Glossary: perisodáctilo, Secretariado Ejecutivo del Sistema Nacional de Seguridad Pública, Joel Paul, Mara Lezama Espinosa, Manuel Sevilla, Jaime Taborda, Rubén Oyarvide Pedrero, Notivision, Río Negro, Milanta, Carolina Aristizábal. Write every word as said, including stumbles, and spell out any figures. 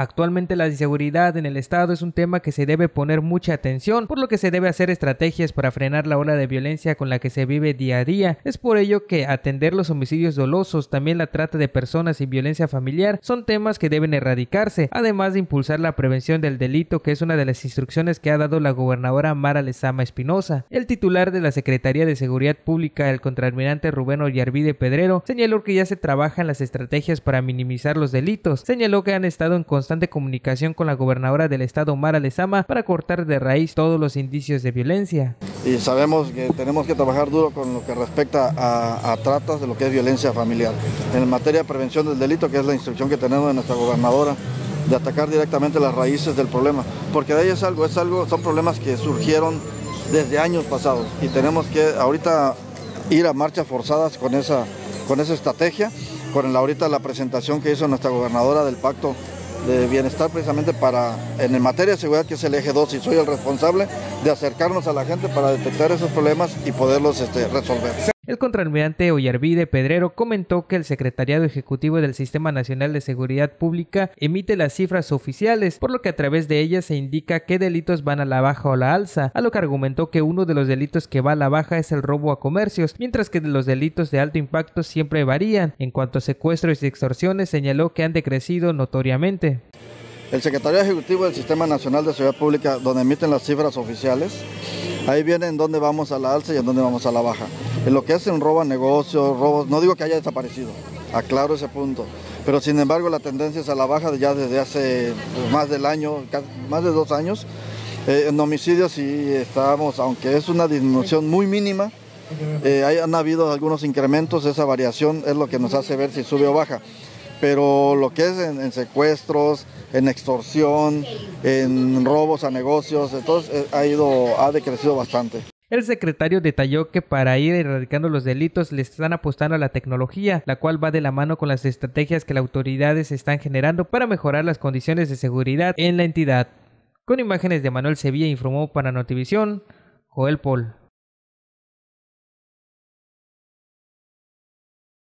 Actualmente la inseguridad en el estado es un tema que se debe poner mucha atención, por lo que se debe hacer estrategias para frenar la ola de violencia con la que se vive día a día. Es por ello que atender los homicidios dolosos, también la trata de personas y violencia familiar son temas que deben erradicarse, además de impulsar la prevención del delito, que es una de las instrucciones que ha dado la gobernadora Mara Lezama Espinosa. El titular de la Secretaría de Seguridad Pública, el contraalmirante Rubén Oyarvide Pedrero, señaló que ya se trabajan las estrategias para minimizar los delitos. Señaló que han estado en constante de comunicación con la gobernadora del estado Mara Lezama para cortar de raíz todos los indicios de violencia. Y sabemos que tenemos que trabajar duro con lo que respecta a, a tratas de lo que es violencia familiar. En materia de prevención del delito, que es la instrucción que tenemos de nuestra gobernadora, de atacar directamente las raíces del problema, porque de ahí es algo, es algo, son problemas que surgieron desde años pasados y tenemos que ahorita ir a marchas forzadas con esa, con esa estrategia, con la, ahorita la presentación que hizo nuestra gobernadora del pacto de bienestar precisamente para, en materia de seguridad, que es el eje dos, y soy el responsable de acercarnos a la gente para detectar esos problemas y poderlos este, resolver. El contraalmirante Oyarvide Pedrero comentó que el Secretariado Ejecutivo del Sistema Nacional de Seguridad Pública emite las cifras oficiales, por lo que a través de ellas se indica qué delitos van a la baja o la alza, a lo que argumentó que uno de los delitos que va a la baja es el robo a comercios, mientras que los delitos de alto impacto siempre varían. En cuanto a secuestros y extorsiones, señaló que han decrecido notoriamente. El Secretariado Ejecutivo del Sistema Nacional de Seguridad Pública, donde emiten las cifras oficiales, ahí viene en dónde vamos a la alza y en dónde vamos a la baja. En lo que es un robo a negocios, robos, no digo que haya desaparecido, aclaro ese punto, pero sin embargo la tendencia es a la baja ya desde hace más del año, más de dos años. Eh, en homicidios sí estamos, aunque es una disminución muy mínima, eh, hay, han habido algunos incrementos, esa variación es lo que nos hace ver si sube o baja. Pero lo que es en, en secuestros, en extorsión, en robos a negocios, entonces ha ido, ha decrecido bastante. El secretario detalló que para ir erradicando los delitos le están apostando a la tecnología, la cual va de la mano con las estrategias que las autoridades están generando para mejorar las condiciones de seguridad en la entidad. Con imágenes de Manuel Sevilla, informó para Notivision, Joel Paul.